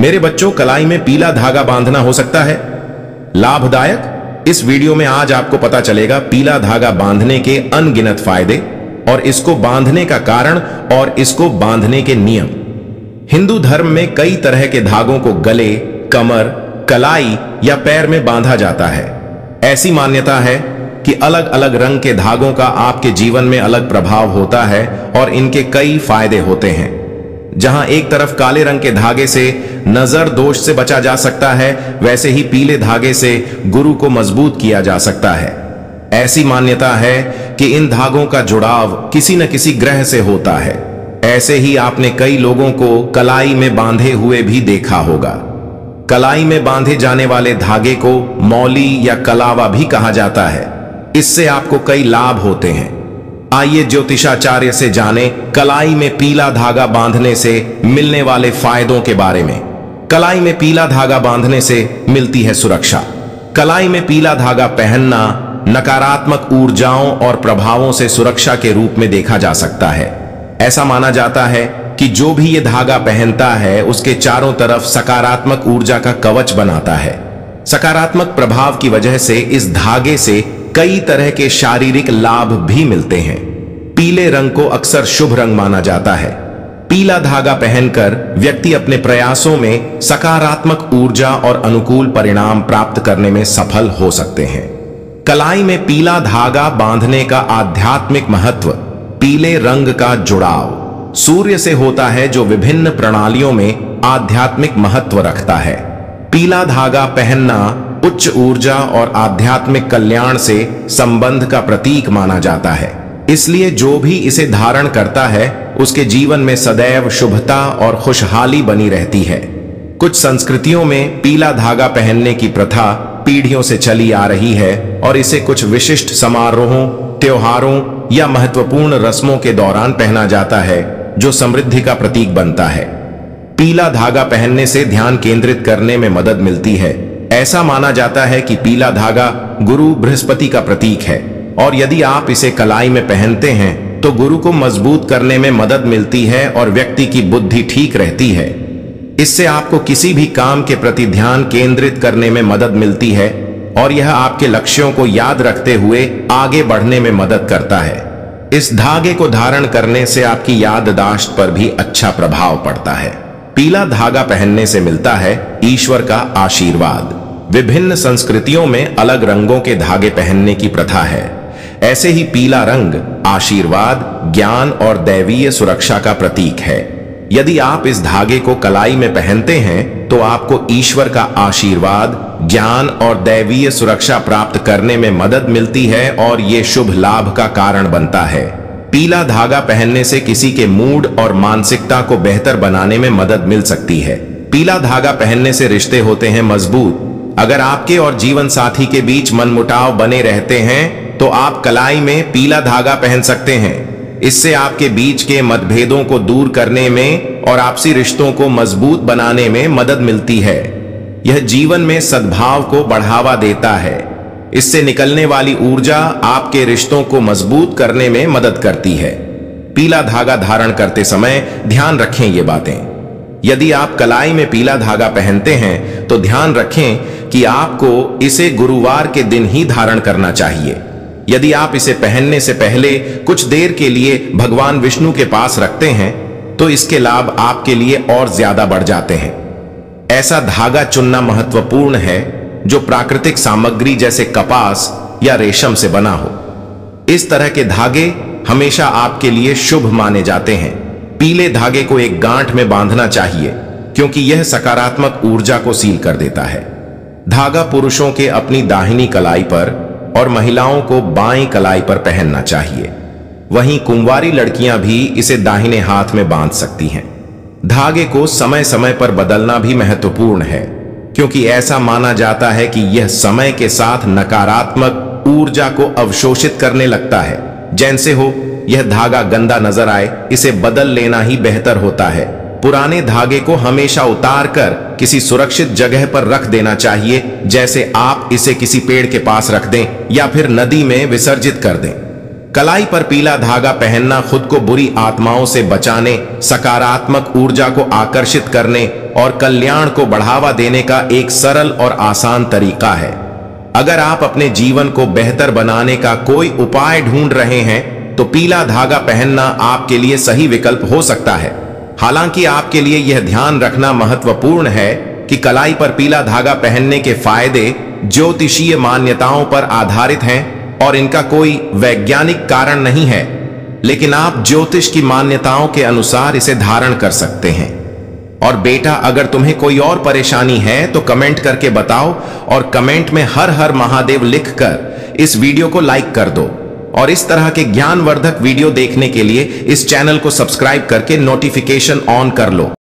मेरे बच्चों, कलाई में पीला धागा बांधना हो सकता है लाभदायक। इस वीडियो में आज आपको पता चलेगा पीला धागा बांधने के अनगिनत फायदे और इसको बांधने का कारण और इसको बांधने के नियम। हिंदू धर्म में कई तरह के धागों को गले, कमर, कलाई या पैर में बांधा जाता है। ऐसी मान्यता है कि अलग अलग रंग के धागों का आपके जीवन में अलग प्रभाव होता है और इनके कई फायदे होते हैं। जहां एक तरफ काले रंग के धागे से नजर दोष से बचा जा सकता है, वैसे ही पीले धागे से गुरु को मजबूत किया जा सकता है। ऐसी मान्यता है कि इन धागों का जुड़ाव किसी न किसी ग्रह से होता है। ऐसे ही आपने कई लोगों को कलाई में बांधे हुए भी देखा होगा। कलाई में बांधे जाने वाले धागे को मौली या कलावा भी कहा जाता है। इससे आपको कई लाभ होते हैं। आइए ज्योतिषाचार्य से जाने कलाई में पीला धागा बांधने से मिलने वाले फायदों के बारे में। कलाई में पीला धागा बांधने से मिलती है सुरक्षा। कलाई में पीला धागा पहनना नकारात्मक ऊर्जाओं और प्रभावों से सुरक्षा के रूप में देखा जा सकता है। ऐसा माना जाता है कि जो भी ये धागा पहनता है उसके चारों तरफ सकारात्मक ऊर्जा का कवच बनाता है। सकारात्मक प्रभाव की वजह से इस धागे से कई तरह के शारीरिक लाभ भी मिलते हैं। पीले रंग को अक्सर शुभ रंग माना जाता है। पीला धागा पहनकर व्यक्ति अपने प्रयासों में सकारात्मक ऊर्जा और अनुकूल परिणाम प्राप्त करने में सफल हो सकते हैं। कलाई में पीला धागा बांधने का आध्यात्मिक महत्व। पीले रंग का जुड़ाव सूर्य से होता है, जो विभिन्न प्रणालियों में आध्यात्मिक महत्व रखता है। पीला धागा पहनना उच्च ऊर्जा और आध्यात्मिक कल्याण से संबंध का प्रतीक माना जाता है। इसलिए जो भी इसे धारण करता है उसके जीवन में सदैव शुभता और खुशहाली बनी रहती है। कुछ संस्कृतियों में पीला धागा पहनने की प्रथा पीढ़ियों से चली आ रही है और इसे कुछ विशिष्ट समारोहों, त्योहारों या महत्वपूर्ण रस्मों के दौरान पहना जाता है, जो समृद्धि का प्रतीक बनता है। पीला धागा पहनने से ध्यान केंद्रित करने में मदद मिलती है। ऐसा माना जाता है कि पीला धागा गुरु बृहस्पति का प्रतीक है और यदि आप इसे कलाई में पहनते हैं तो गुरु को मजबूत करने में मदद मिलती है और व्यक्ति की बुद्धि ठीक रहती है। इससे आपको किसी भी काम के प्रति ध्यान केंद्रित करने में मदद मिलती है और यह आपके लक्ष्यों को याद रखते हुए आगे बढ़ने में मदद करता है। इस धागे को धारण करने से आपकी याददाश्त पर भी अच्छा प्रभाव पड़ता है। पीला धागा पहनने से मिलता है ईश्वर का आशीर्वाद। विभिन्न संस्कृतियों में अलग रंगों के धागे पहनने की प्रथा है। ऐसे ही पीला रंग आशीर्वाद, ज्ञान और दैवीय सुरक्षा का प्रतीक है। यदि आप इस धागे को कलाई में पहनते हैं तो आपको ईश्वर का आशीर्वाद, ज्ञान और दैवीय सुरक्षा प्राप्त करने में मदद मिलती है और ये शुभ लाभ का कारण बनता है। पीला धागा पहनने से किसी के मूड और मानसिकता को बेहतर बनाने में मदद मिल सकती है। पीला धागा पहनने से रिश्ते होते हैं मजबूत। अगर आपके और जीवन साथी के बीच मनमुटाव बने रहते हैं तो आप कलाई में पीला धागा पहन सकते हैं। इससे आपके बीच के मतभेदों को दूर करने में और आपसी रिश्तों को मजबूत बनाने में मदद मिलती है। यह जीवन में सद्भाव को बढ़ावा देता है। इससे निकलने वाली ऊर्जा आपके रिश्तों को मजबूत करने में मदद करती है। पीला धागा धारण करते समय ध्यान रखें ये बातें। यदि आप कलाई में पीला धागा पहनते हैं तो ध्यान रखें कि आपको इसे गुरुवार के दिन ही धारण करना चाहिए। यदि आप इसे पहनने से पहले कुछ देर के लिए भगवान विष्णु के पास रखते हैं तो इसके लाभ आपके लिए और ज्यादा बढ़ जाते हैं। ऐसा धागा चुनना महत्वपूर्ण है जो प्राकृतिक सामग्री जैसे कपास या रेशम से बना हो। इस तरह के धागे हमेशा आपके लिए शुभ माने जाते हैं। पीले धागे को एक गांठ में बांधना चाहिए क्योंकि यह सकारात्मक ऊर्जा को सील कर देता है। धागा पुरुषों के अपनी दाहिनी कलाई पर और महिलाओं को बाईं कलाई पर पहनना चाहिए। वहीं कुंवारी लड़कियां भी इसे दाहिने हाथ में बांध सकती हैं। धागे को समय समय पर बदलना भी महत्वपूर्ण है क्योंकि ऐसा माना जाता है कि यह समय के साथ नकारात्मक ऊर्जा को अवशोषित करने लगता है। जैसे हो यह धागा गंदा नजर आए, इसे बदल लेना ही बेहतर होता है। पुराने धागे को हमेशा उतारकर किसी सुरक्षित जगह पर रख देना चाहिए, जैसे आप इसे किसी पेड़ के पास रख दें या फिर नदी में विसर्जित कर दें। कलाई पर पीला धागा पहनना खुद को बुरी आत्माओं से बचाने, सकारात्मक ऊर्जा को आकर्षित करने और कल्याण को बढ़ावा देने का एक सरल और आसान तरीका है। अगर आप अपने जीवन को बेहतर बनाने का कोई उपाय ढूंढ रहे हैं तो पीला धागा पहनना आपके लिए सही विकल्प हो सकता है। हालांकि आपके लिए यह ध्यान रखना महत्वपूर्ण है कि कलाई पर पीला धागा पहनने के फायदे ज्योतिषीय मान्यताओं पर आधारित हैं और इनका कोई वैज्ञानिक कारण नहीं है, लेकिन आप ज्योतिष की मान्यताओं के अनुसार इसे धारण कर सकते हैं। और बेटा, अगर तुम्हें कोई और परेशानी है तो कमेंट करके बताओ और कमेंट में हर हर महादेव लिखकर इस वीडियो को लाइक कर दो और इस तरह के ज्ञानवर्धक वीडियो देखने के लिए इस चैनल को सब्सक्राइब करके नोटिफिकेशन ऑन कर लो।